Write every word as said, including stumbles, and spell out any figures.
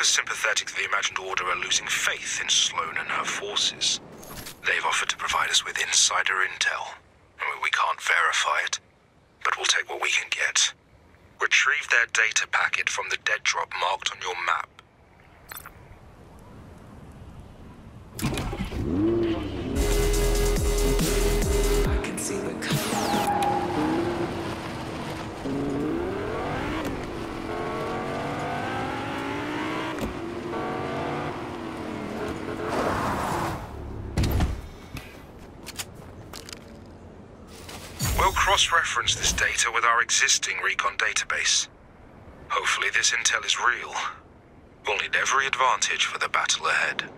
as sympathetic to the Imagined Order are losing faith in Sloane and her forces. They've offered to provide us with insider intel. I mean, we can't verify it, but we'll take what we can get. Retrieve their data packet from the dead drop marked on your map. We'll cross-reference this data with our existing recon database. Hopefully this intel is real. We'll need every advantage for the battle ahead.